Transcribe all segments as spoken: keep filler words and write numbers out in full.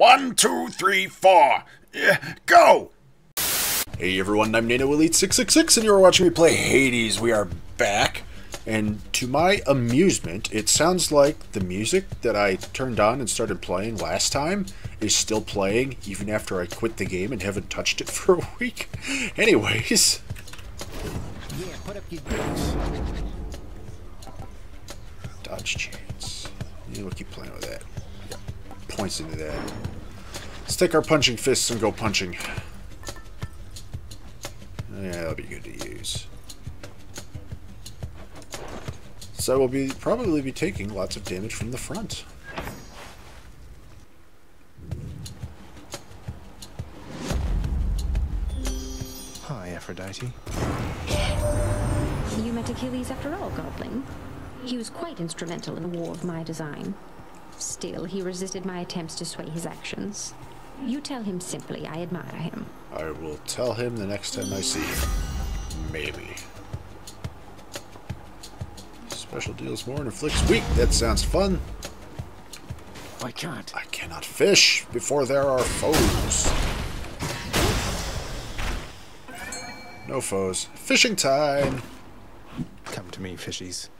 One, two, three, four. Yeah, go! Hey everyone, I'm Nano Elite six six six, and you're watching me play Hades. We are back, and to my amusement, it sounds like the music that I turned on and started playing last time is still playing, even after I quit the game and haven't touched it for a week. Anyways... Yeah, put up your dicks. Dodge chance. You look, you playing with that. Yeah, points into that. Let's take our punching fists and go punching. Yeah, that'll be good to use. So we'll be probably be taking lots of damage from the front. Hi, Aphrodite. You met Achilles after all, Goblin. He was quite instrumental in the war of my design. Still, he resisted my attempts to sway his actions. You tell him simply I admire him. I will tell him the next time I see him. Maybe. Special deals more and inflicts weak. That sounds fun. I can't. I cannot fish before there are foes. No foes. Fishing time! Come to me, fishies.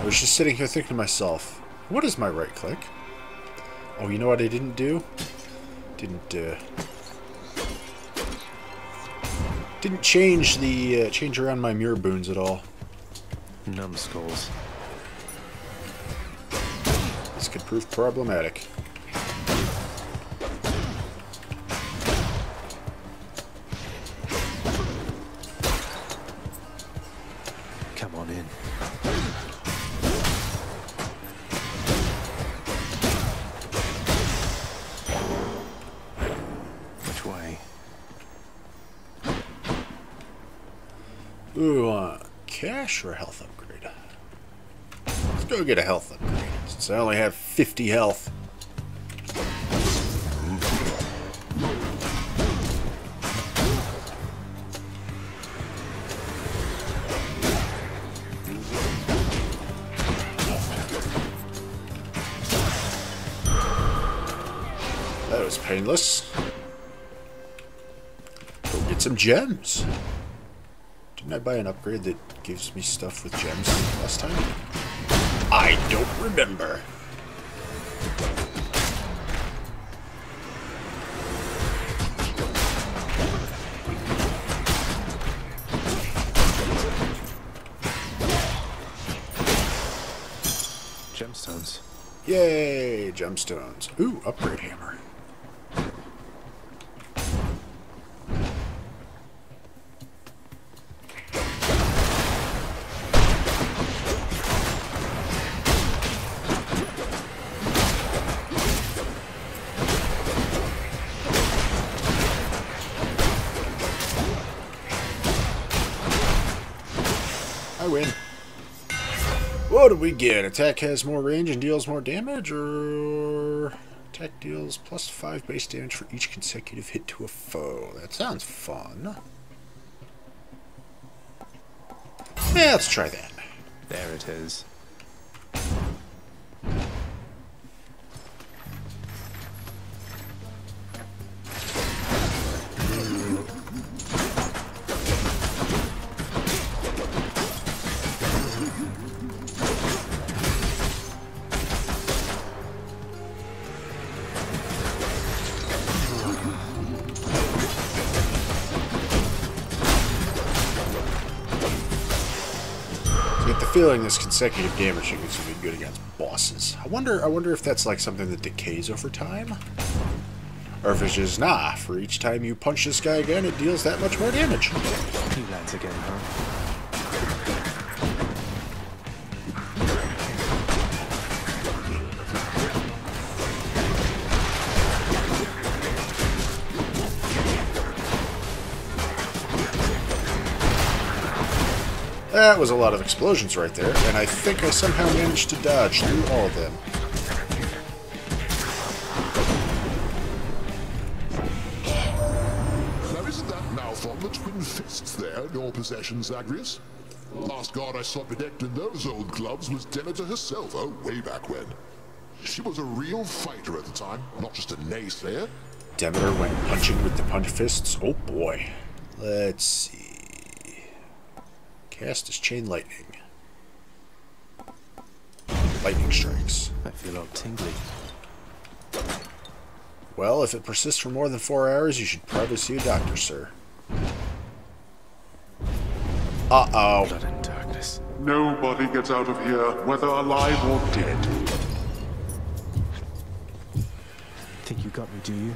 I was just sitting here thinking to myself, what is my right click? Oh, you know what I didn't do? Didn't uh, didn't change the uh, change around my mirror boons at all. Numbskulls. This could prove problematic. Or a health upgrade. Let's go get a health upgrade, since I only have fifty health. That was painless. Go get some gems. Didn't I buy an upgrade that gives me stuff with gems last time? I don't remember. Gemstones. Yay, gemstones. Ooh, upgrade hammer. What do we get? Attack has more range and deals more damage, or attack deals plus five base damage for each consecutive hit to a foe. That sounds fun. Yeah, let's try that. There it is. Feeling this consecutive damage is going to be good against bosses. I wonder. I wonder if that's like something that decays over time, or if it's just nah. For each time you punch this guy again, it deals that much more damage. He lands again, huh? That was a lot of explosions right there, and I think I somehow managed to dodge through all of them. gauntlets with fists there in your possession, Zagreus. Last god I saw bedecked in those old gloves was Demeter herself, oh, way back when. She was a real fighter at the time, not just a naysayer. Demeter went punching with the punch fists? Oh boy. Let's see. Cast is chain lightning. Lightning strikes. I feel all tingly. Well, if it persists for more than four hours, you should probably see a doctor, sir. Uh-oh. Blood and darkness. Nobody gets out of here, whether alive or dead. Think you got me, do you?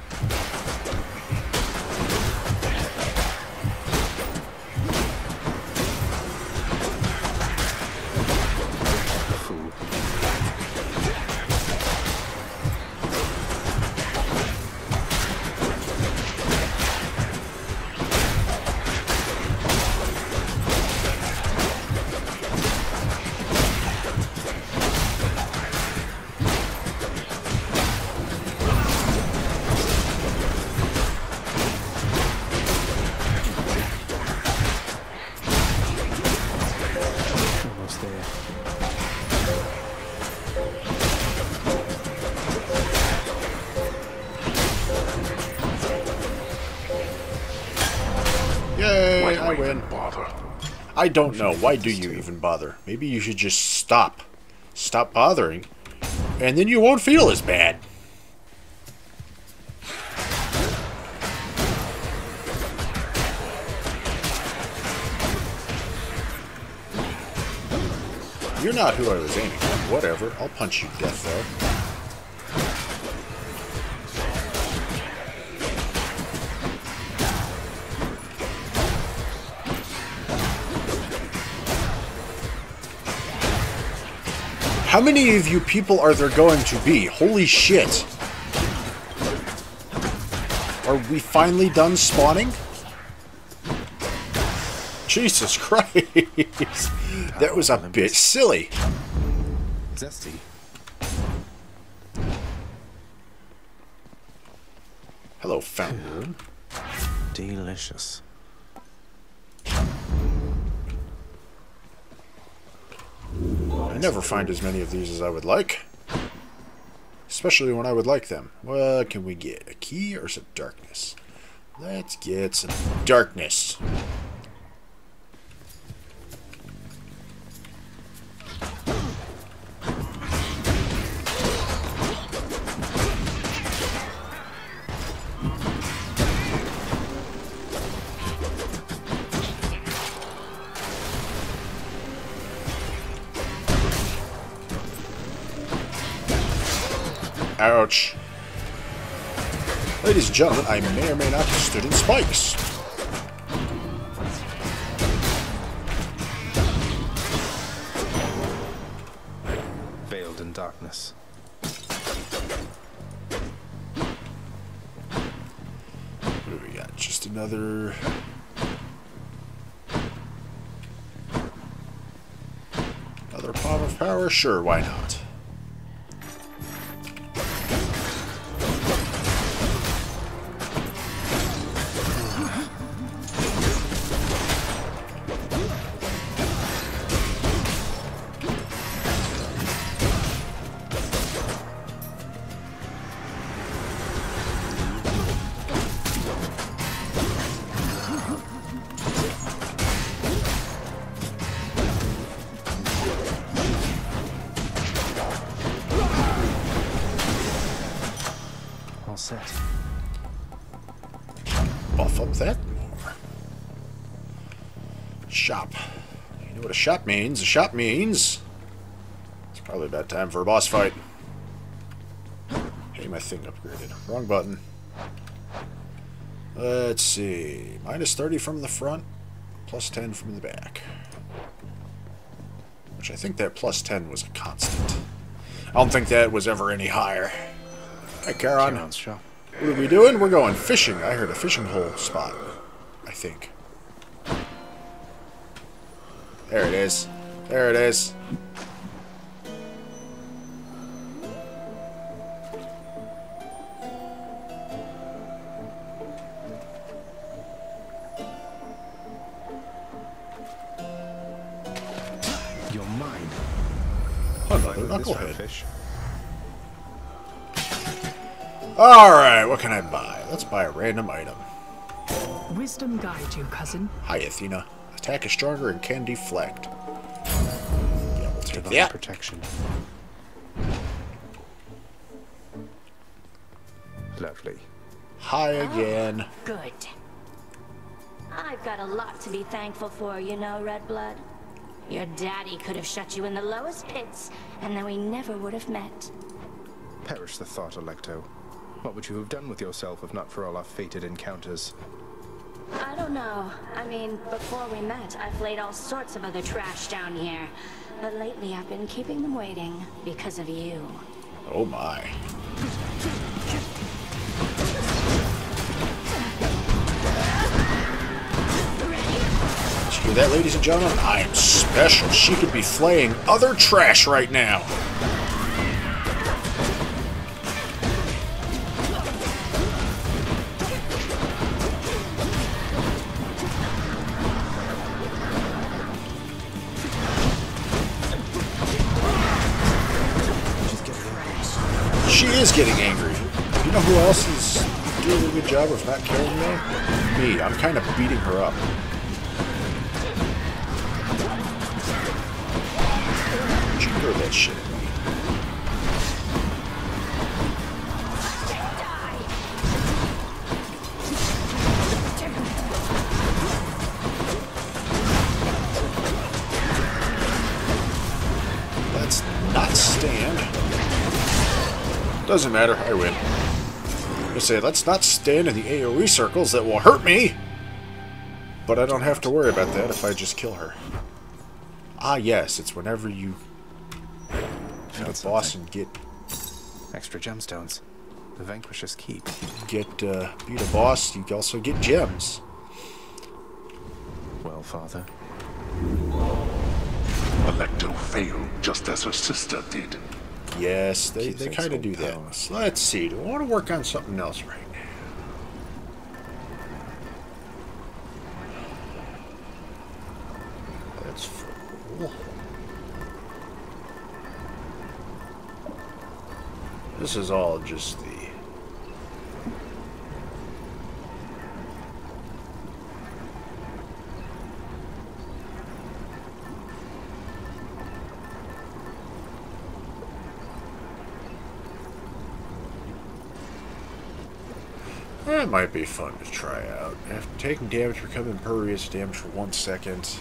I don't know. Why do you even bother? Maybe you should just stop. Stop bothering. And then you won't feel as bad. You're not who I was aiming at. Whatever. I'll punch you to death, though. How many of you people are there going to be? Holy shit! Are we finally done spawning? Jesus Christ! That was a bit silly. Zesty. Hello, fountain. Delicious. I never find as many of these as I would like. Especially when I would like them. What can we get? A key or some darkness? Let's get some darkness. Ouch. Ladies and gentlemen, I may or may not have stood in spikes. Veiled in darkness. What do we got? Just another... Another palm of power? Sure, why not? Shop means, a shop means. It's probably about time for a boss fight. Hey, my thing upgraded. Wrong button. Let's see. minus thirty from the front, plus ten from the back. Which I think that plus ten was a constant. I don't think that was ever any higher. Hi, Charon. What are we doing? We're going fishing. I heard a fishing hole spot, I think. There it is. There it is. likely knucklehead. Fish. Alright, what can I buy? Let's buy a random item. Wisdom guide you, cousin. Hi, Athena. Attack is stronger and can deflect. Yeah, we'll take that. Protection. Lovely. Hi again. Oh, good. I've got a lot to be thankful for, you know, Red Blood. Your daddy could have shut you in the lowest pits, and then we never would have met. Perish the thought, Electo. What would you have done with yourself if not for all our fated encounters? I don't know. I mean, before we met, I've laid all sorts of other trash down here. But lately, I've been keeping them waiting because of you. Oh, my. That, ladies and gentlemen, I am special. She could be flaying other trash right now. She is getting angry. You know who else is doing a good job of not killing me? Me. I'm kind of beating her up. Throw that shit at me. Let's not stand. Doesn't matter, I win. I say, let's not stand in the AoE circles that will hurt me! But I don't have to worry about that if I just kill her. Ah yes, it's whenever you... the boss and get extra gemstones. The vanquisher's keep. Get uh, beat a boss. You also get gems. Well, father. Electo failed just as her sister did. Yes, they they kind of do power. That. So let's see. Do I want to work on something else right now? That's full. This is all just the... That might be fun to try out. After taking damage, become impervious to damage for one second.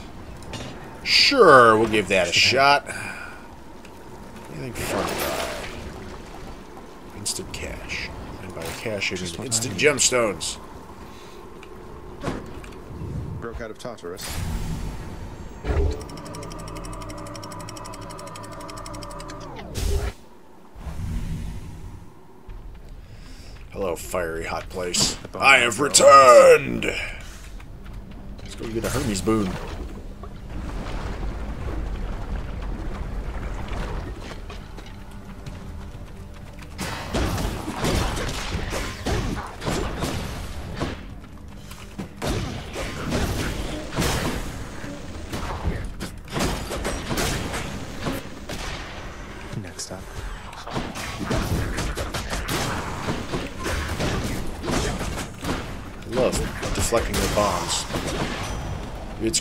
Sure, we'll give that a shot. Anything fun about it? Instant cash. And by cash, it is instant gemstones. Broke out of Tartarus. Hello, fiery hot place. I have returned! Let's go get a Hermes boon.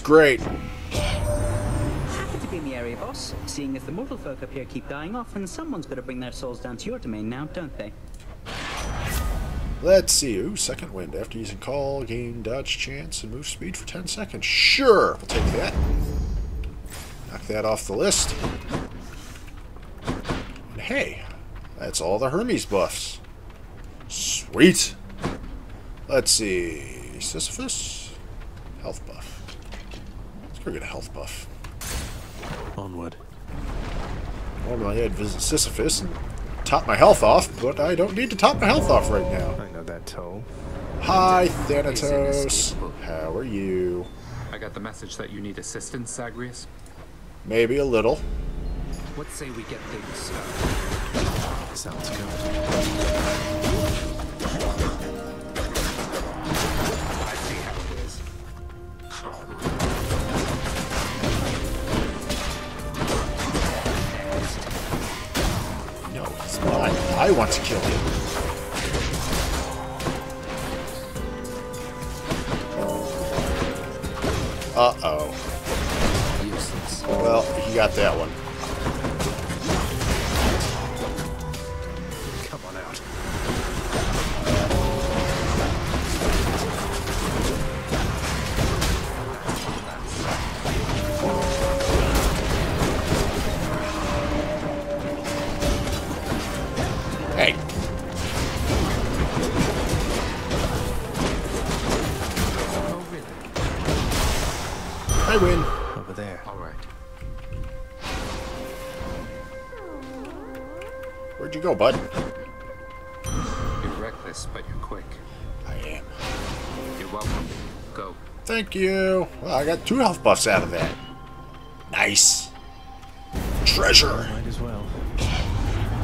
Great. Happy to be in the area, boss. Seeing as the mortal folk up here keep dying off, and someone's got to bring their souls down to your domain now, don't they? Let's see. Ooh, second wind. After using call, gain dodge chance and move speed for ten seconds. Sure, we'll take that. Knock that off the list. And hey, that's all the Hermes buffs. Sweet. Let's see. Sisyphus, health buff. We're gonna health buff. Onward. Normally I'd visit Sisyphus and top my health off, but I don't need to top my health off right now. I know that toll. Hi, Thanatos. How are you? I got the message that you need assistance, Zagreus. Maybe a little. What say we get things? Sounds good. I want to kill him. Uh-oh. Useless. Well, he got that one. Come on out. I win. Over there. All right. Where'd you go, bud? You're reckless, but you're quick. I am. You're welcome. Go. Thank you. Well, I got two health buffs out of that. Nice. Treasure. Might as well.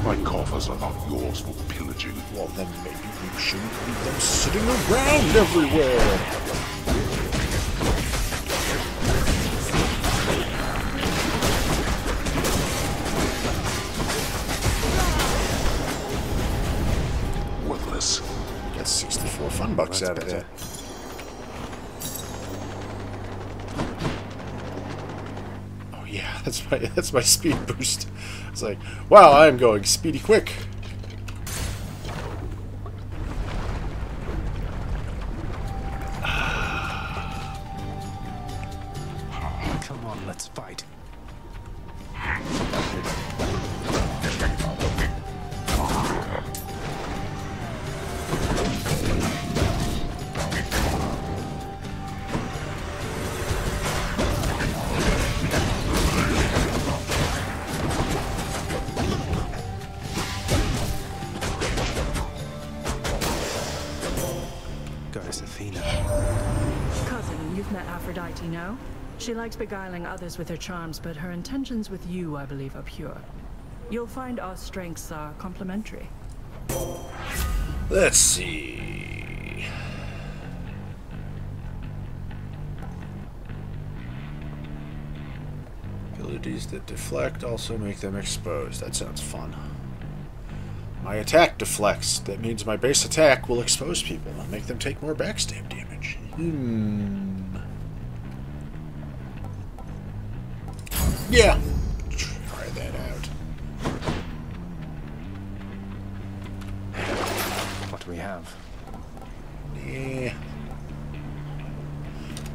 My coffers are not yours for pillaging. Well, then maybe you shouldn't leave them sitting around everywhere. sixty-four fun bucks out of that. Oh yeah, that's my that's my speed boost. It's like, wow, I'm going speedy quick. Come on, let's fight. You know? She likes beguiling others with her charms, but her intentions with you, I believe, are pure. You'll find our strengths are complementary. Let's see. Abilities that deflect also make them exposed. That sounds fun. My attack deflects. That means my base attack will expose people and make them take more backstab damage. Hmm. Yeah, try that out. What do we have? Yeah.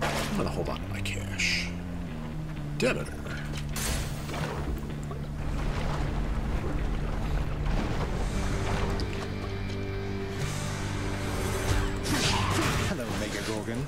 I'm gonna hold on to my cash. Demeter. Hello, Mega Gorgon.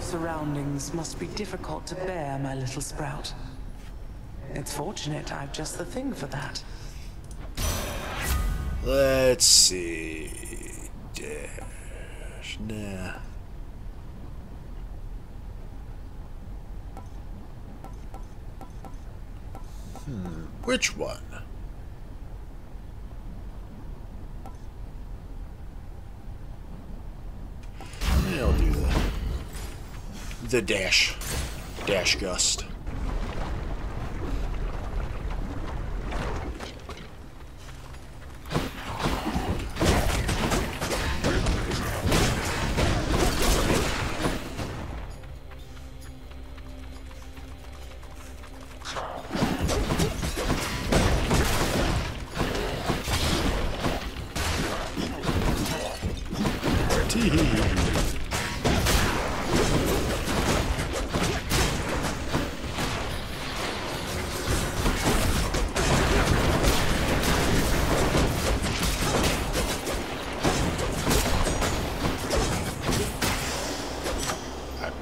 Surroundings must be difficult to bear, my little sprout. It's fortunate I've just the thing for that. Let's see. Dash. Nah. Hmm. Which one? I'll do that. The dash, dash gust.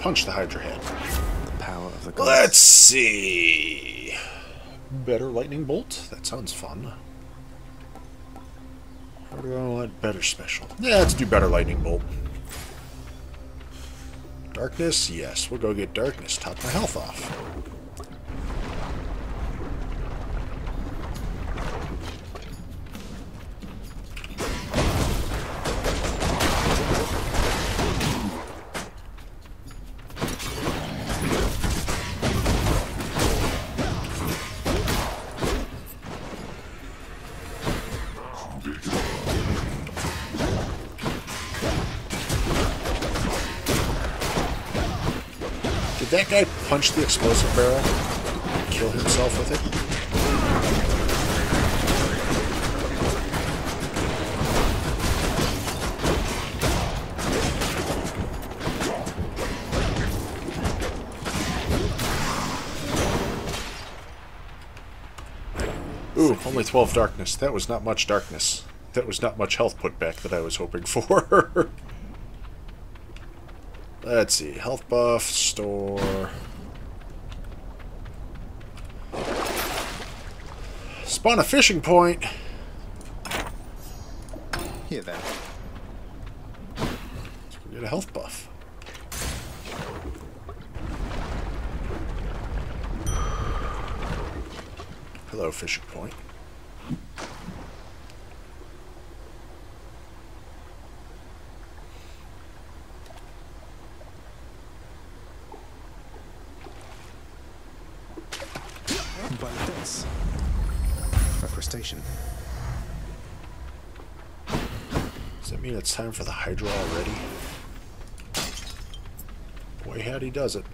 punch the Hydra head. The power of the gods. Let's see. Better lightning bolt. That sounds fun. Or do I want better special? Yeah, let's do better lightning bolt. Darkness? Yes, we'll go get darkness. Top my health off. That guy punched the explosive barrel and killed himself with it. Ooh, only twelve darkness. That was not much darkness. That was not much health put back that I was hoping for. Let's see, health buff, store. Spawn a fishing point! Hear that. Let's go get a health buff. Hello, fishing point. Does that mean it's time for the Hydra already? Boy, howdy does it.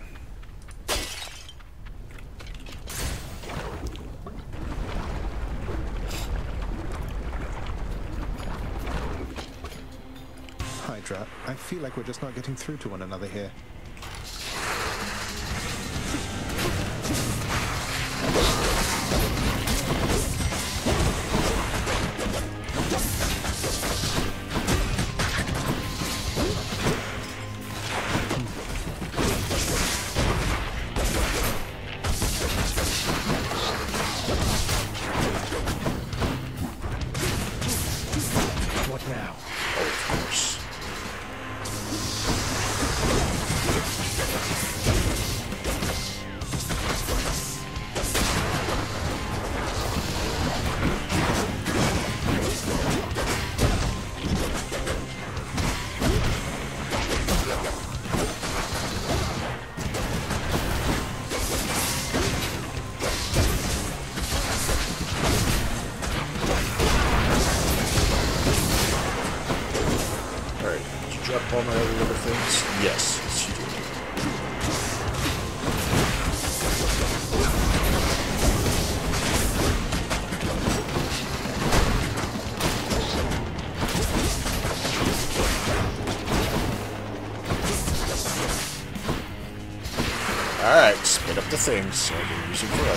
Hydra, I feel like we're just not getting through to one another here. Things so I can use it for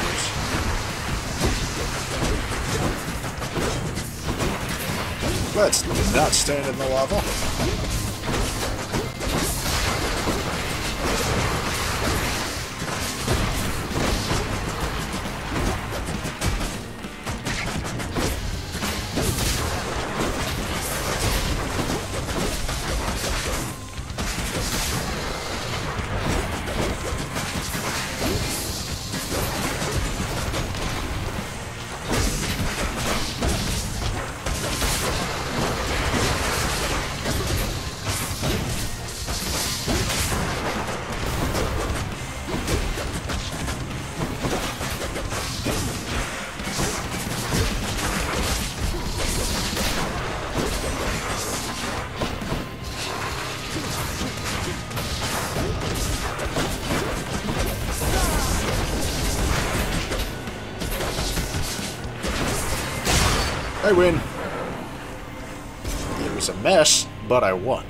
others. Let's not stand in the lava. I win. It was a mess, but I won.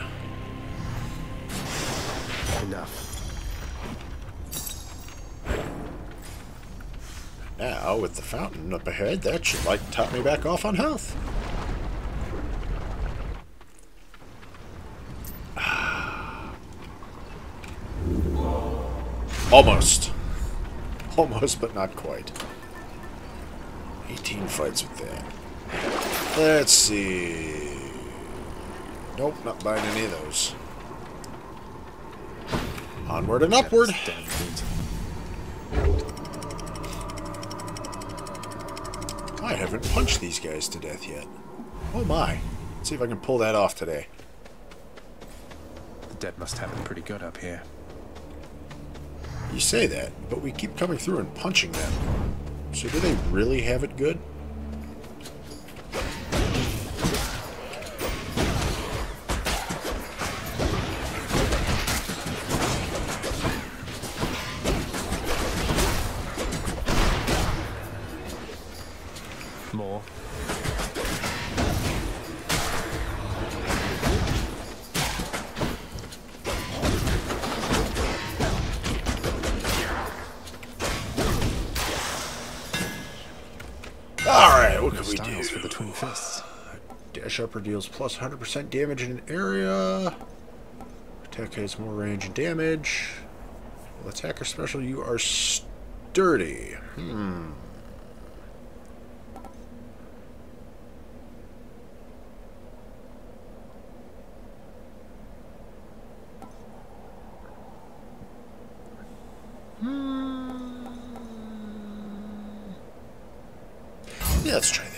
Enough. Now, with the fountain up ahead, that should like top me back off on health. Almost. Almost, but not quite. eighteen fights with that. Let's see. Nope, not buying any of those. Onward and upward. I haven't punched these guys to death yet. Oh my. Let's see if I can pull that off today. The dead must have it pretty good up here. You say that, but we keep coming through and punching them. So do they really have it good? Upper deals plus one hundred percent damage in an area. Attack has more range and damage. Well, attacker special, you are sturdy. Hmm. Hmm. Yeah, let's try that.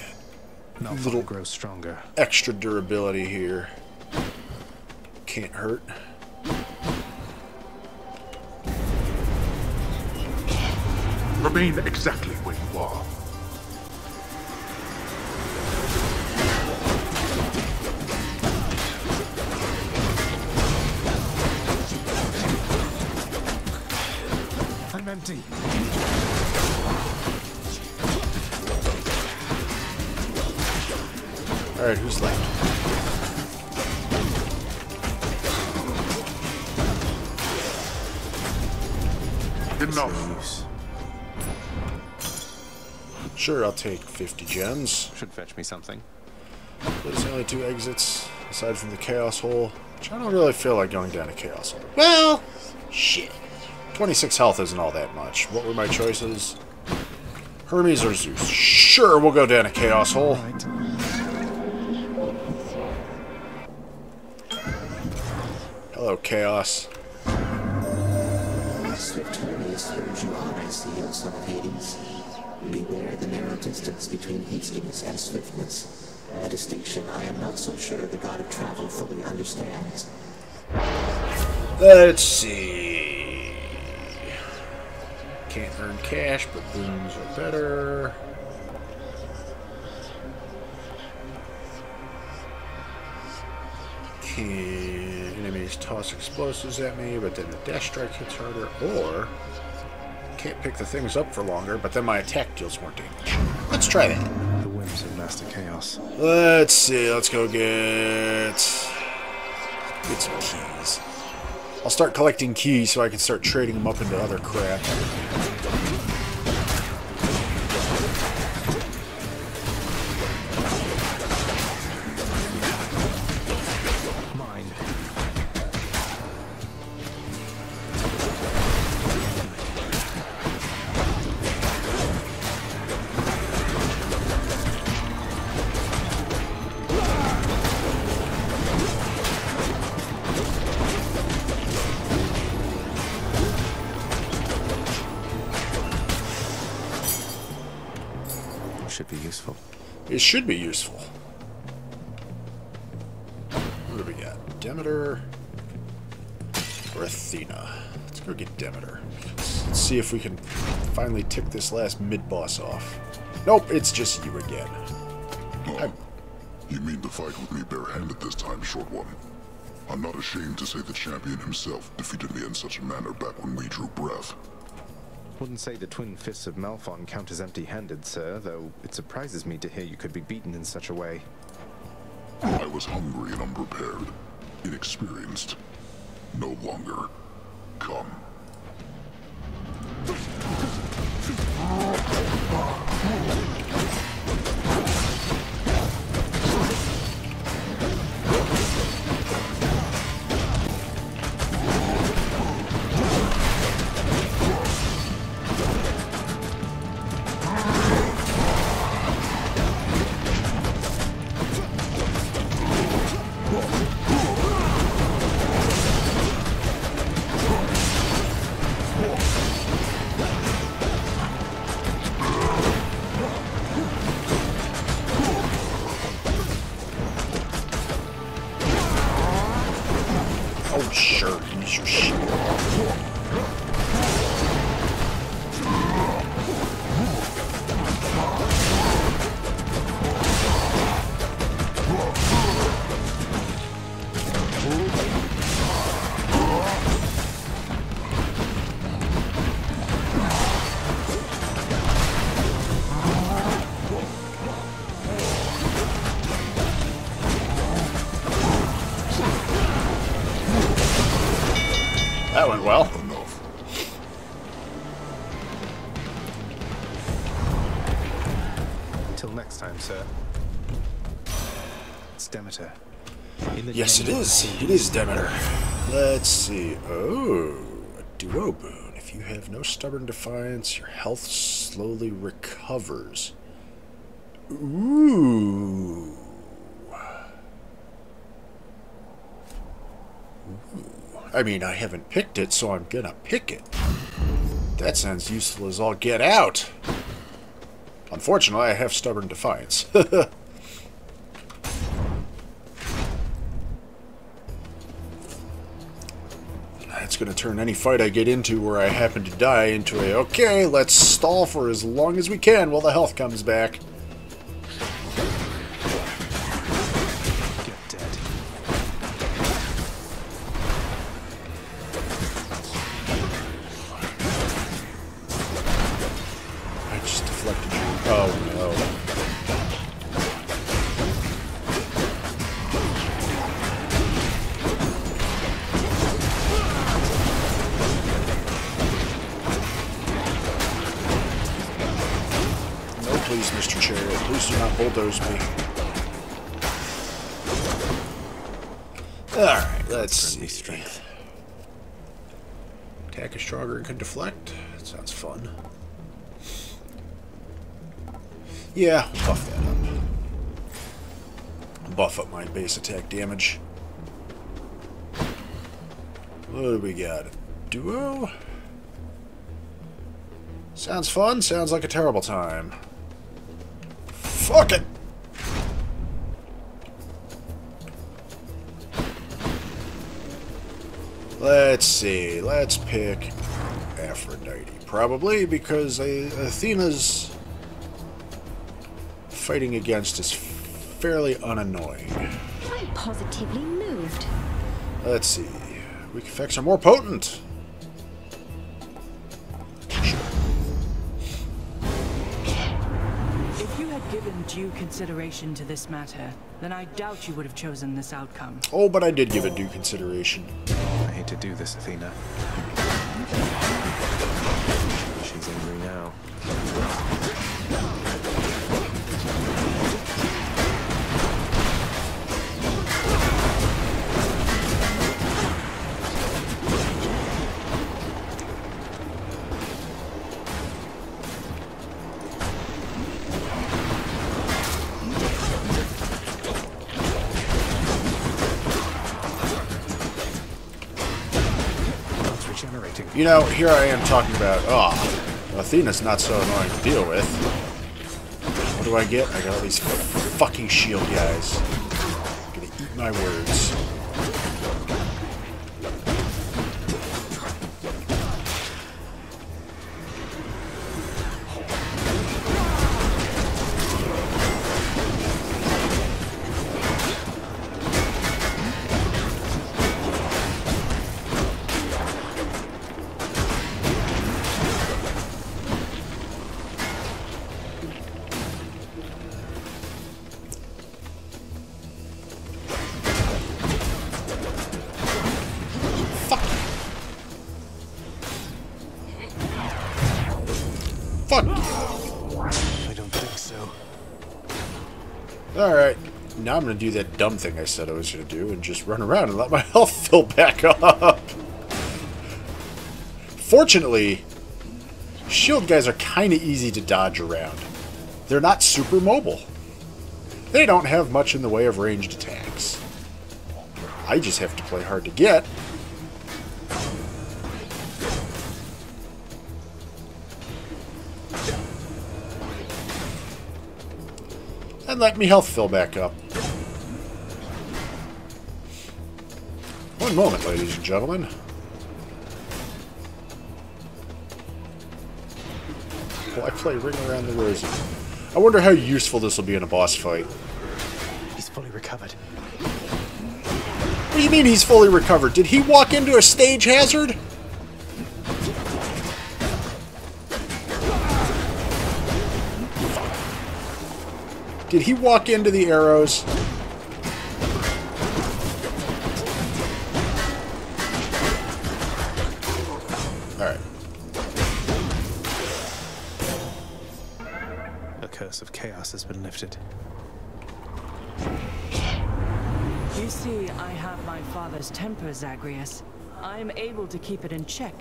Malfon little grows stronger. Extra durability here. Can't hurt. Remain exactly where you are. I'm empty. All right, who's left? Enough. Sure, I'll take fifty gems. Should fetch me something. There's only two exits aside from the Chaos Hole, which I don't really feel like going down a Chaos Hole. Well, shit. twenty-six health isn't all that much. What were my choices? Hermes or Zeus? Sure, we'll go down a Chaos Hole. All right. Hello, Chaos. As victorious urge you on, I see your son of Hades. Beware the narrow distance between hastiness and swiftness. A distinction I am not so sure the god of travel fully understands. Let's see. Can't earn cash, but boons are better. Can't. Enemies toss explosives at me, but then the dash strike hits harder, or can't pick the things up for longer, but then my attack deals more damage. Let's try that. The whims of Master Chaos. Let's see, let's go get, get some keys. I'll start collecting keys so I can start trading them up into other crap. It should be useful. What do we got? Demeter or Athena? Let's go get Demeter. Let's see if we can finally tick this last mid-boss off. Nope, it's just you again. Oh, you mean to fight with me barehanded this time, short one? I'm not ashamed to say the champion himself defeated me in such a manner back when we drew breath. Wouldn't say the twin fists of Malfon count as empty-handed, sir, though it surprises me to hear you could be beaten in such a way. I was hungry and unprepared, inexperienced. No longer. Come. Oh, sure, use your shield. Yes, it is. It is Demeter. Let's see. Oh, a duo boon. If you have no stubborn defiance, your health slowly recovers. Ooh. Ooh. I mean, I haven't picked it, so I'm gonna pick it. That sounds useful as all get out. Unfortunately, I have stubborn defiance. It's going to turn any fight I get into where I happen to die into a, okay, let's stall for as long as we can while the health comes back. Get dead. I just deflected you. Oh, no. Please, Mister Chariot, please do not bulldoze me. Alright, let's see. Strength. Attack is stronger and can deflect. That sounds fun. Yeah, buff that up. Buff up my base attack damage. What do we got? Duo? Sounds fun, sounds like a terrible time. Fuck it! Let's see. Let's pick Aphrodite. Probably because Athena's fighting against is fairly unannoying. I'm positively moved. Let's see. Weak effects are more potent. Due consideration to this matter, then I doubt you would have chosen this outcome. Oh, but I did give it due consideration. I hate to do this, Athena. She's angry now. You know, here I am talking about, oh, Athena's not so annoying to deal with. What do I get? I got all these fucking shield guys. I'm gonna eat my words. I'm going to do that dumb thing I said I was going to do and just run around and let my health fill back up. Fortunately, shield guys are kind of easy to dodge around. They're not super mobile. They don't have much in the way of ranged attacks. I just have to play hard to get. I'd like me health fill back up. One moment, ladies and gentlemen. Well, I play Ring Around the Rosy. I wonder how useful this will be in a boss fight. He's fully recovered. What do you mean he's fully recovered? Did he walk into a stage hazard? Did he walk into the arrows? Alright. The curse of chaos has been lifted. You see, I have my father's temper, Zagreus. I am able to keep it in check,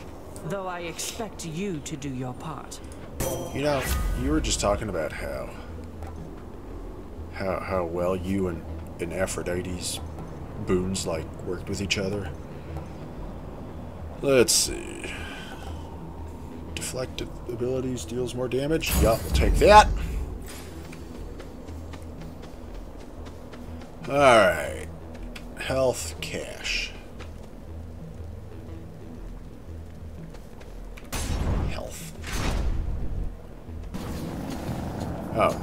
though I expect you to do your part. You know, you were just talking about how... How, how well you and, and Aphrodite's boons, like, worked with each other. Let's see. Deflected abilities deals more damage. Yup, we'll take that. Alright. Health, cash. Health. Oh.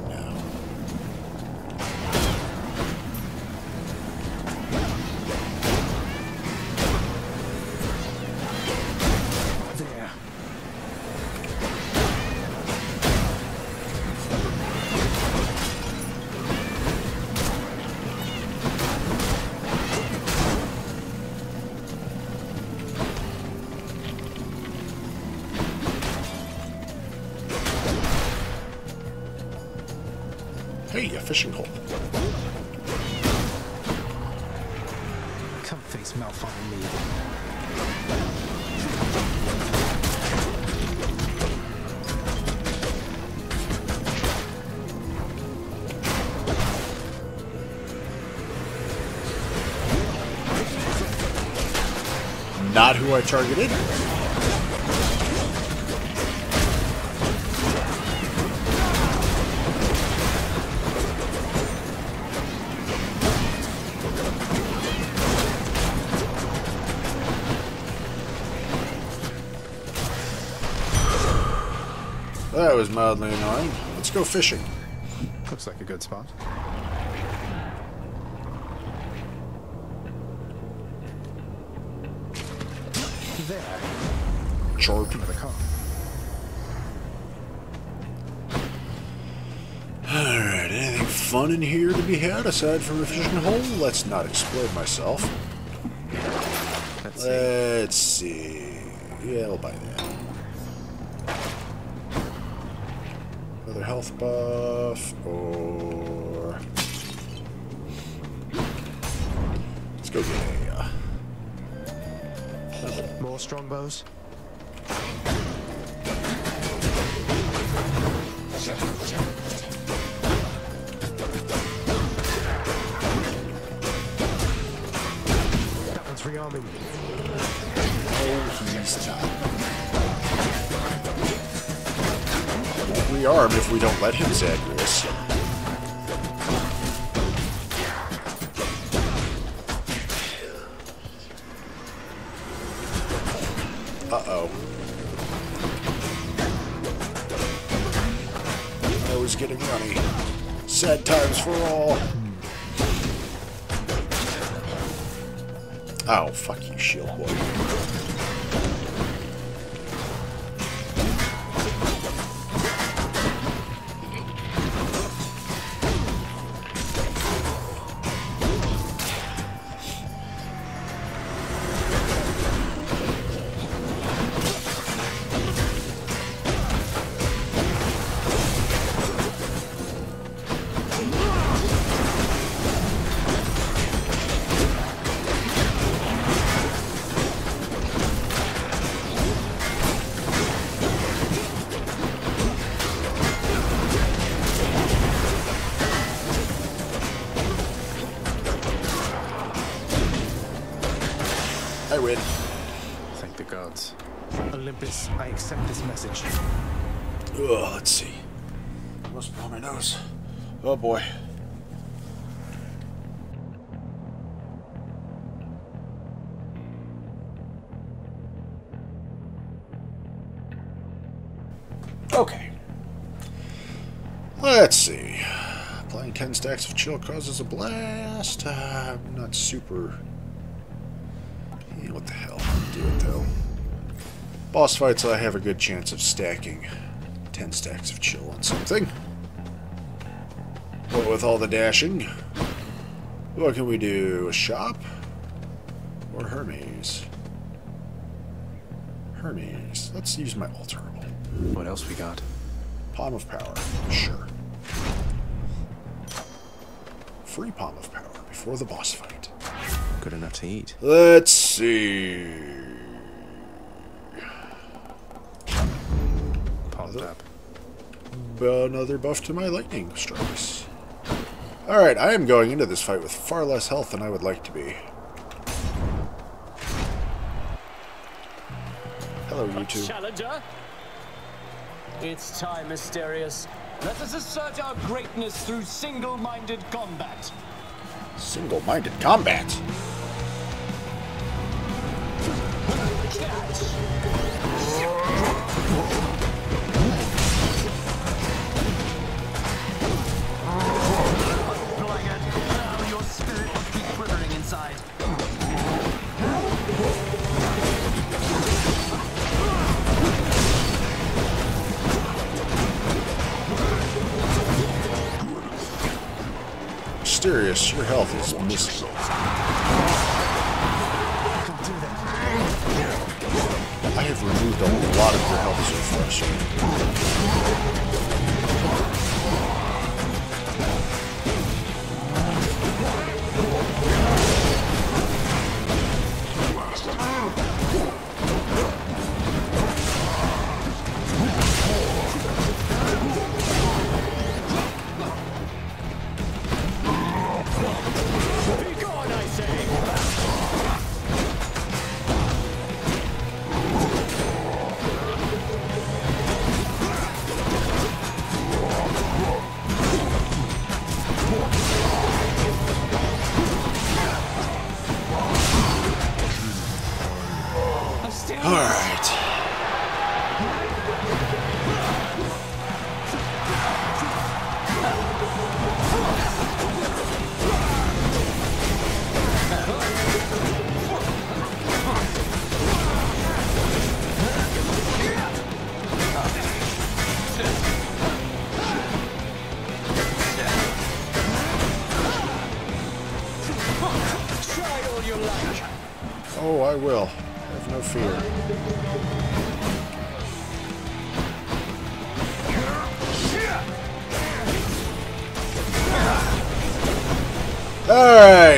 Hey, a fishing hole. Come face Malfon and me. Not who I targeted. That was mildly annoying. Let's go fishing. Looks like a good spot. There. Chorp into the car. Alright, anything fun in here to be had aside from a fishing hole? Let's not explode myself. Let's see. Let's see. Yeah, we'll buy that. Health buff, or let's go get a, uh, more strongbows. That one's rearming. Oh, he's tough. Rearm if we don't let him, Zagreus. Uh-oh. I was getting runny. Sad times for all. Oh, fuck you, shield boy. I win. Thank the gods. Olympus, I accept this message. Oh, let's see. I must blow my nose. Oh boy. Okay. Let's see. Applying ten stacks of chill causes a blast. Uh, I'm not super... Yeah, what the hell. I'll do it, though. Boss fights, I have a good chance of stacking ten stacks of chill on something. But with all the dashing, what can we do? A shop? Or Hermes? Hermes. Let's use my alterable. What else we got? Palm of Power. Sure. Free Palm of Power before the boss fight. Good enough to eat. Let's see. Palmed up. Another buff to my lightning strikes. Alright, I am going into this fight with far less health than I would like to be. Hello, YouTube. Challenger? It's time, Mysterious. Let us assert our greatness through single-minded combat. Single-minded combat? Serious, your health is missing. I have removed a lot of your health so Alright,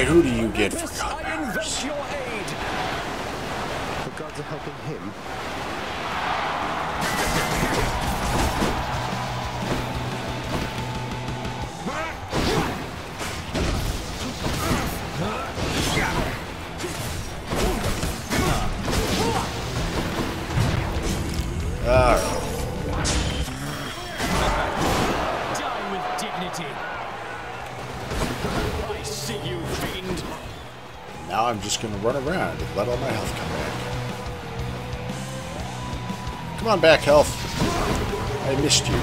who do you get for God powers? The gods are helping him. Alright. Die with dignity. Now I'm just gonna run around and let all my health come back. Come on back, health. I missed you.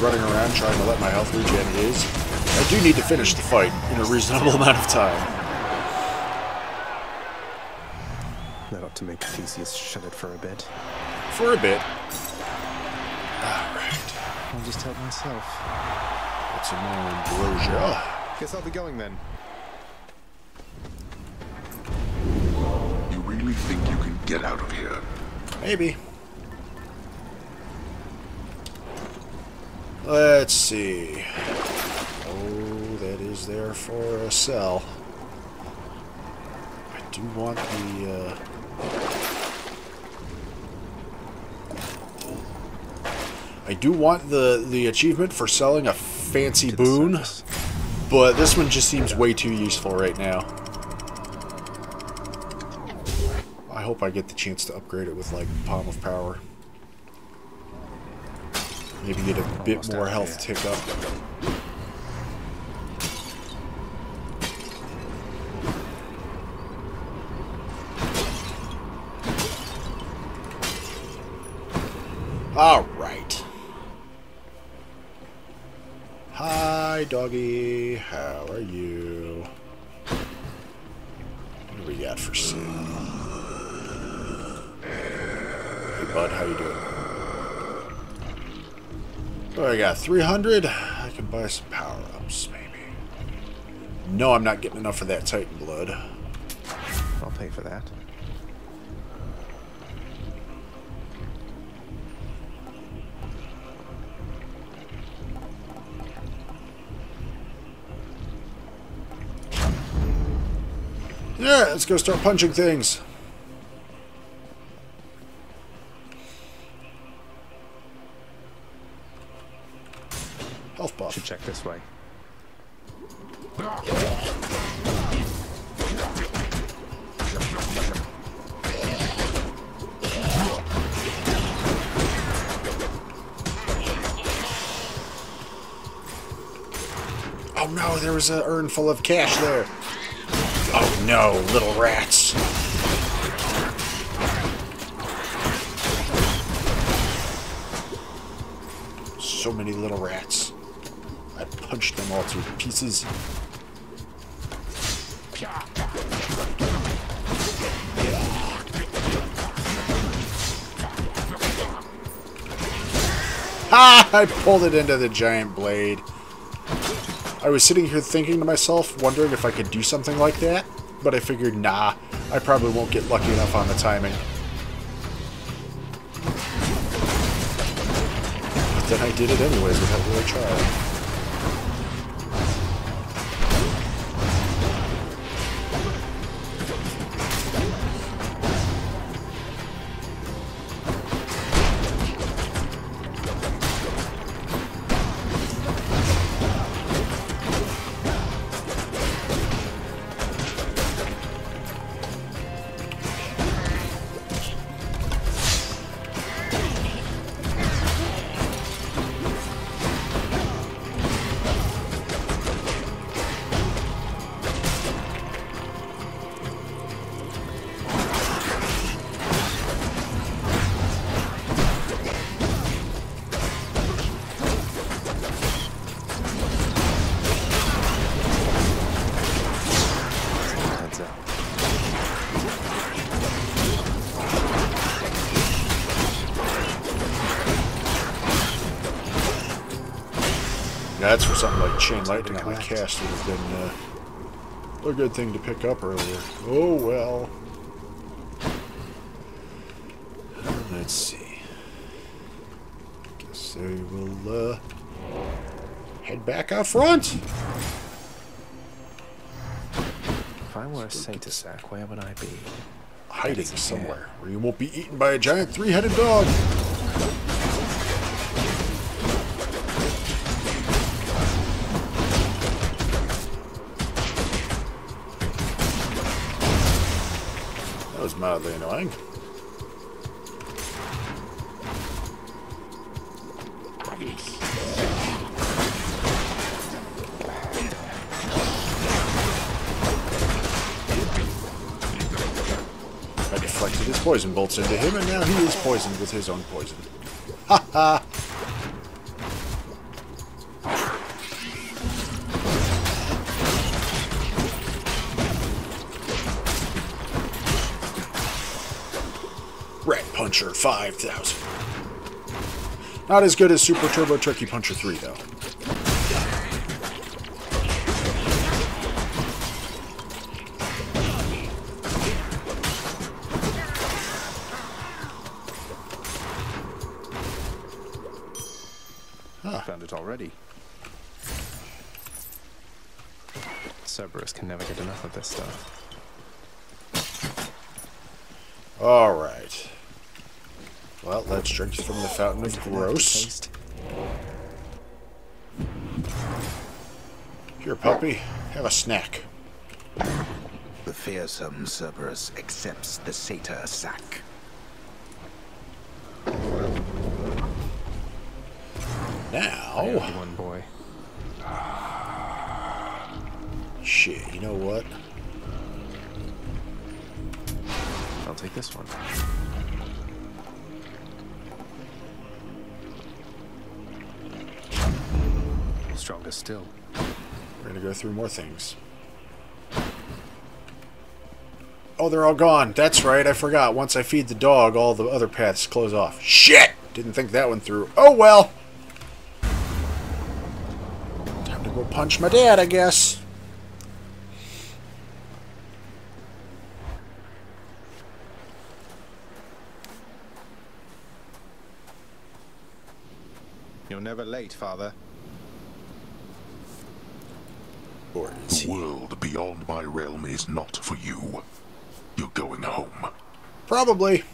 Running around trying to let my health regen is. I do need to finish the fight in a reasonable amount of time. That ought to make Theseus shudder for a bit. For a bit. Alright. I'll just help myself. That's some more ambrosia. Guess I'll be going then. You really think you can get out of here? Maybe. Let's see. Oh, that is. is there for a sell. I do want the... Uh, I do want the, the achievement for selling a fancy boon, but this one just seems way too useful right now. I hope I get the chance to upgrade it with, like, Palm of Power. Maybe get a bit more health tick up. Alright. Hi, doggy. How are you? What do we got for sale? Hey, bud, how you doing? Oh, I got three hundred. I can buy some power-ups, maybe. No, I'm not getting enough for that Titan blood. I'll pay for that. Yeah, let's go start punching things. Should check this way. Oh no, there was an urn full of cash there. Oh no, little rats. So many little rats. I punched them all to pieces. Ah! I pulled it into the giant blade. I was sitting here thinking to myself, wondering if I could do something like that, but I figured, nah, I probably won't get lucky enough on the timing. But then I did it anyways without really trying. That's where something like chain lightning on a cast would have been uh, a good thing to pick up earlier. Oh well. Let's see. Guess I will uh, head back out front. If I were a Saint-a-sack, where would I be? Hiding somewhere where you won't be eaten by a giant three-headed dog. Mildly annoying. I deflected his poison bolts into him, and now he is poisoned with his own poison. Ha ha! five thousand. Not as good as Super Turbo Turkey Puncher three, though. Huh. Found it already. Cerberus can never get enough of this stuff. Alright. Well, let's drink from the fountain of gross. Here, puppy. Have a snack. The fearsome Cerberus accepts the satyr sack. Now... one boy. Shit, you know what? I'll take this one. Stronger still. We're gonna go through more things. Oh, they're all gone. That's right, I forgot. Once I feed the dog, all the other paths close off. Shit! Didn't think that one through. Oh, well! Time to go punch my dad, I guess. You're never late, Father. Or is he? The world beyond my realm is not for you. You're going home. Probably.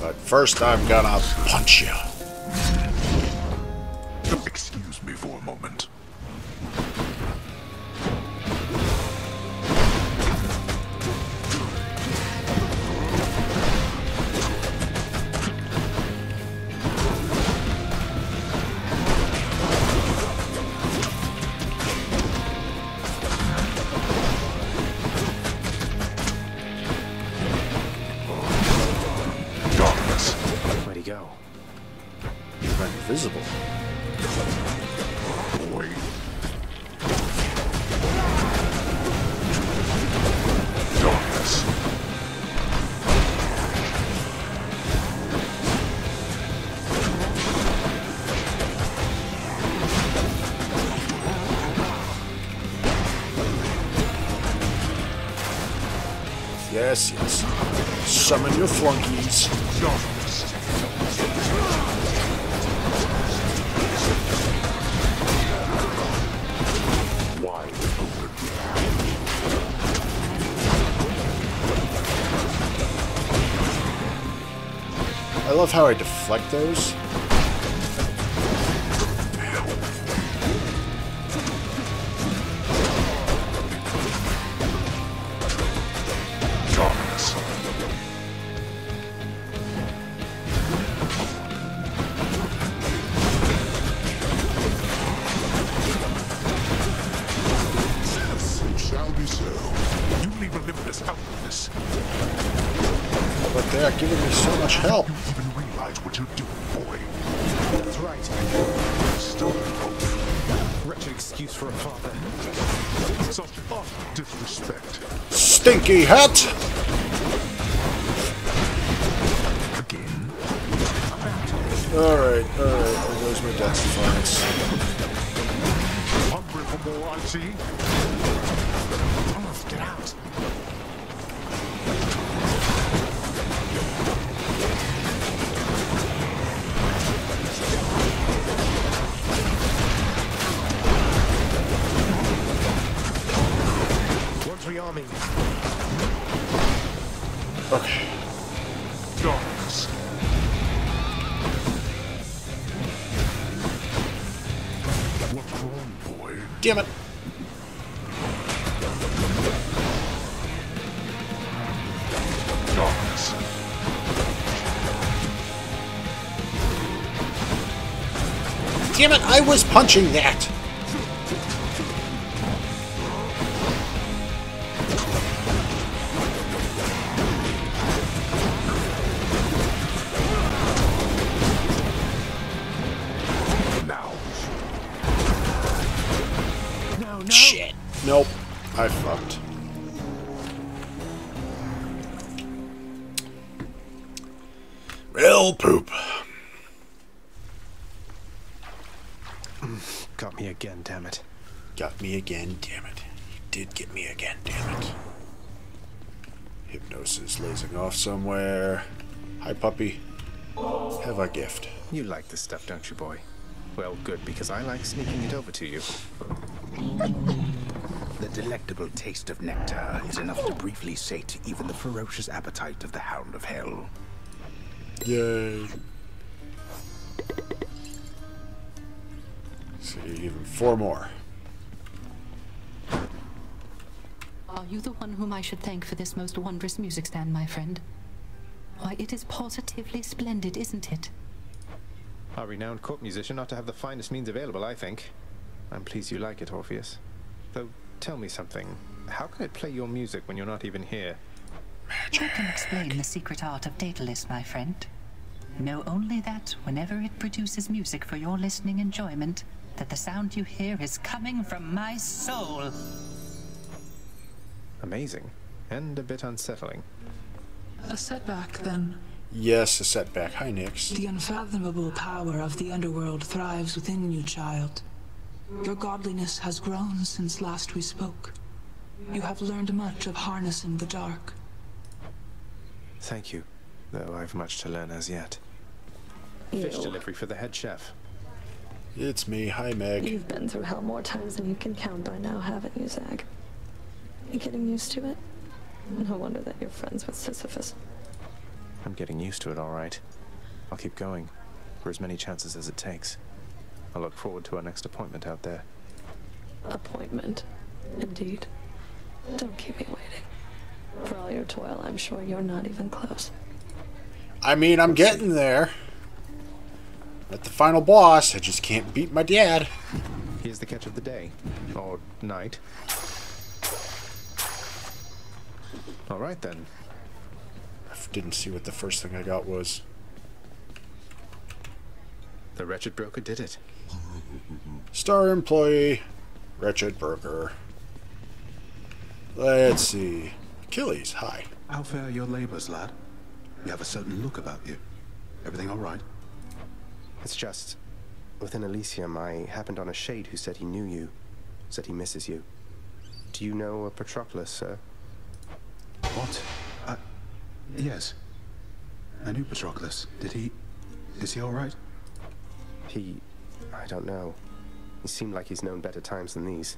But first I'm gonna punch you. Excuse me for a moment. Yes, yes. Summon your flunkies. Wide open. I love how I deflect those. Stinky hat. Again. All right, all right. There goes my death defiance. Hungry for more, I see. I must get out. Okay. Darkness. What's wrong, boy? Damn it. Darkness. Damn it, I was punching that. I fucked. Well, poop. Got me again, damn it. Got me again, damn it. You did get me again, damn it. Hypnosis lazing off somewhere. Hi, puppy. Have a gift. You like this stuff, don't you, boy? Well, good, because I like sneaking it over to you. the delectable taste of nectar is enough to briefly sate even the ferocious appetite of the Hound of Hell. Yay. So you give him four more. Are you the one whom I should thank for this most wondrous music stand, my friend? Why, it is positively splendid, isn't it? A renowned court musician ought to have the finest means available, I think. I'm pleased you like it, Orpheus. Though, tell me something. How can it play your music when you're not even here? Magic. You can explain the secret art of Daedalus, my friend. Know only that, whenever it produces music for your listening enjoyment, that the sound you hear is coming from my soul. Amazing. And a bit unsettling. A setback, then. Yes, a setback. Hi, Nyx. The unfathomable power of the underworld thrives within you, child. Your godliness has grown since last we spoke. You have learned much of harnessing the dark. Thank you, though I've much to learn as yet. Ew. Fish delivery for the head chef. It's me. Hi, Meg. You've been through hell more times than you can count by now, haven't you, Zag? You getting used to it? No wonder that you're friends with Sisyphus. I'm getting used to it, all right. I'll keep going, for as many chances as it takes. I look forward to our next appointment out there. Appointment, indeed. Don't keep me waiting. For all your toil, I'm sure you're not even close. I mean, I'm getting there. At the final boss, I just can't beat my dad. Here's the catch of the day, or night. All right, then. I didn't see what the first thing I got was. The wretched broker did it. Star employee, wretched broker. Let's see. Achilles, hi. How fare your labors, lad? You have a certain look about you. Everything all right? It's just, within Elysium, I happened on a shade who said he knew you, said he misses you. Do you know a Patroclus, sir? What? I... Yes. I knew Patroclus. Did he... Is he all right? He... I don't know. He seemed like he's known better times than these.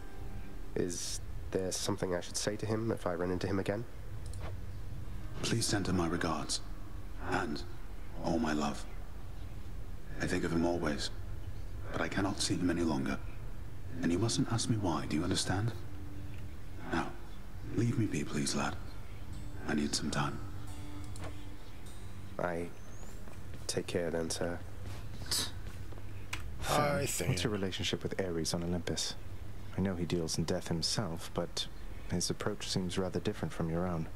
Is there something I should say to him if I run into him again? Please send him my regards. And all my love. I think of him always. But I cannot see him any longer. And you mustn't ask me why, do you understand? Now, leave me be, please, lad. I need some time. I... Take care then, sir. I think. What's your relationship with Ares on Olympus? I know he deals in death himself, but his approach seems rather different from your own.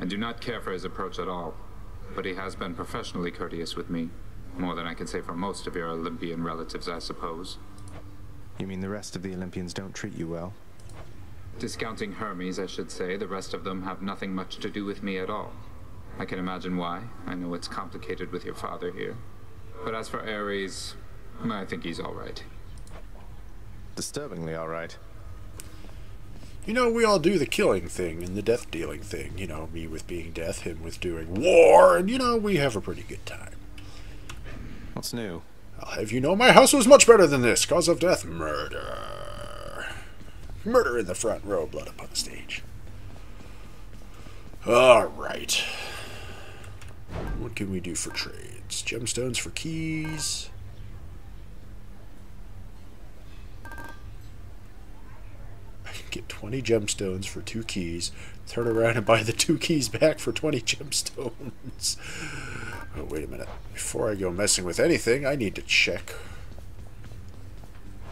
I do not care for his approach at all, but he has been professionally courteous with me. More than I can say for most of your Olympian relatives, I suppose. You mean the rest of the Olympians don't treat you well? Discounting Hermes, I should say, the rest of them have nothing much to do with me at all. I can imagine why. I know it's complicated with your father here. But as for Ares, I think he's all right. Disturbingly all right. You know, we all do the killing thing and the death-dealing thing. You know, me with being death, him with doing war, and, you know, we have a pretty good time. What's new? I'll have you know my house was much better than this. Cause of death, murder. Murder in the front row, blood upon the stage. Alright. What can we do for trades? Gemstones for keys. I can get twenty gemstones for two keys. Turn around and buy the two keys back for twenty gemstones. Oh, wait a minute. Before I go messing with anything, I need to check.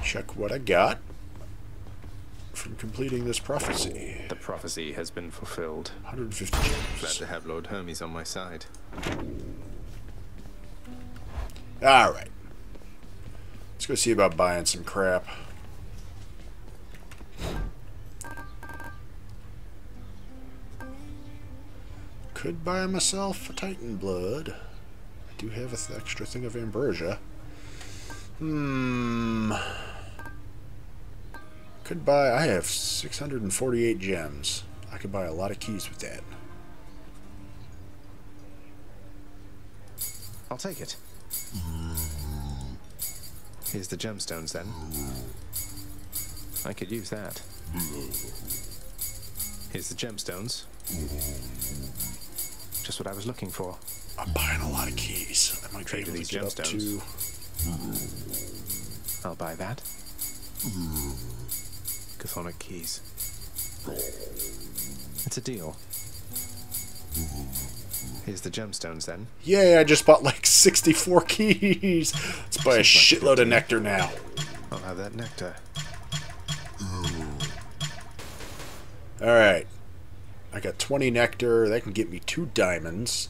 Check what I got. From completing this prophecy. The prophecy has been fulfilled. one hundred fifty gems. Glad to have Lord Hermes on my side. Alright. Let's go see about buying some crap. Could buy myself a Titan Blood. I do have an extra thing of Ambrosia. Hmm... Could buy, I have six hundred forty-eight gems. I could buy a lot of keys with that. I'll take it. Here's the gemstones then. I could use that. Here's the gemstones. Just what I was looking for. I'm buying a lot of keys. I might trade these gemstones. I'll buy that. Chthonic keys. It's a deal. Here's the gemstones then. Yay, I just bought like sixty-four keys. Let's buy a shitload of nectar now. I'll have that nectar. Alright. I got twenty nectar. That can get me two diamonds.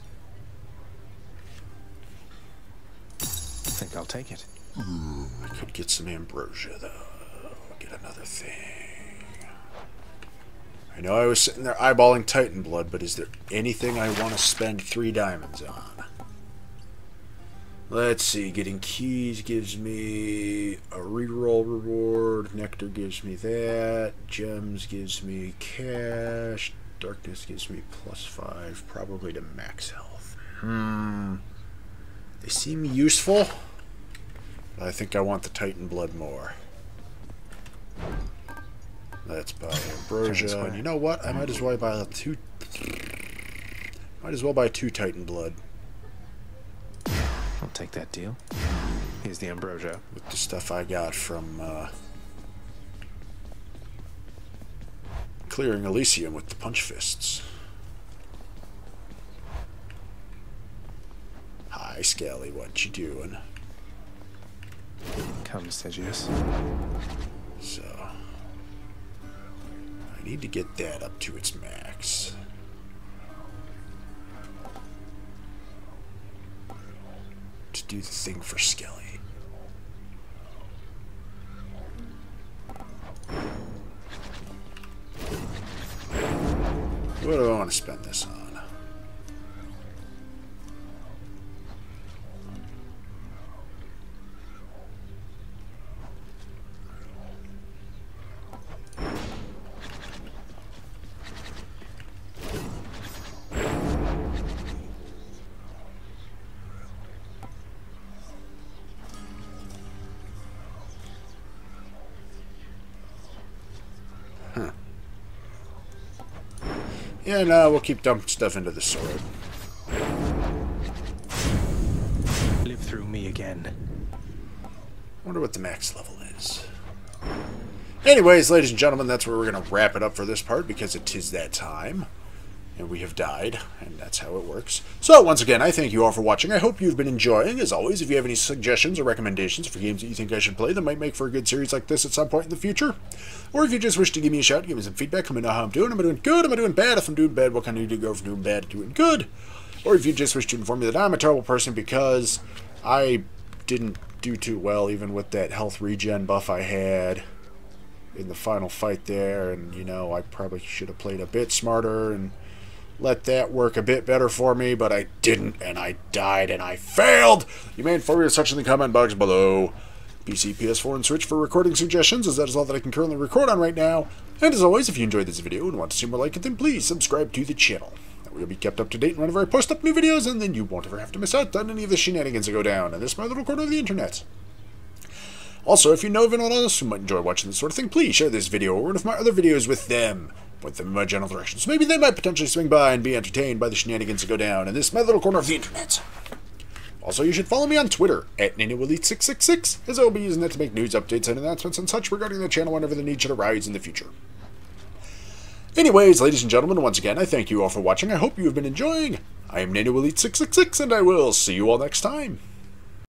I think I'll take it. I could get some ambrosia though. Get another thing. I know I was sitting there eyeballing Titan blood, but is there anything I want to spend three diamonds on? Let's see. Getting keys gives me a reroll reward. Nectar gives me that. Gems gives me cash. Darkness gives me plus five, probably to max health. Hmm. They seem useful. But I think I want the Titan blood more. Let's buy ambrosia. And you know what? I might as well buy two. Might as well buy two Titan blood. I'll take that deal. Here's the ambrosia. With the stuff I got from uh, clearing Elysium with the punch fists. Hi, Skelly, what you doing? Come, Sedgius. So, I need to get that up to its max. To do the thing for Skelly. What do I want to spend this on? Yeah, no, we'll keep dumping stuff into the sword. Live through me again. Wonder what the max level is. Anyways, ladies and gentlemen, that's where we're going to wrap it up for this part, because it is that time. And we have died, and that's how it works. So, once again, I thank you all for watching. I hope you've been enjoying. As always, if you have any suggestions or recommendations for games that you think I should play that might make for a good series like this at some point in the future, or if you just wish to give me a shout, give me some feedback, let me know how I'm doing. Am I doing good? Am I doing bad? If I'm doing bad, what can I do to go from doing bad to doing good? Or if you just wish to inform me that I'm a terrible person because I didn't do too well, even with that health regen buff I had in the final fight there, and, you know, I probably should have played a bit smarter and let that work a bit better for me, but I didn't, and I died, and I failed! You may inform me of such in the comment box below. P C, P S four, and Switch for recording suggestions, as that is all that I can currently record on right now. And as always, if you enjoyed this video and want to see more like it, then please subscribe to the channel. That way you'll be kept up to date whenever I post up new videos, and then you won't ever have to miss out on any of the shenanigans that go down in this my little corner of the internet. Also, if you know of anyone else who might enjoy watching this sort of thing, please share this video or one of my other videos with them. Point them in my general direction, so maybe they might potentially swing by and be entertained by the shenanigans that go down in this my little corner of the internet. Also, you should follow me on Twitter, at Nano Elite six six six, as I will be using that to make news updates and announcements and such regarding the channel whenever the need should arise in the future. Anyways, ladies and gentlemen, once again, I thank you all for watching. I hope you have been enjoying. I am Nano Elite six six six, and I will see you all next time.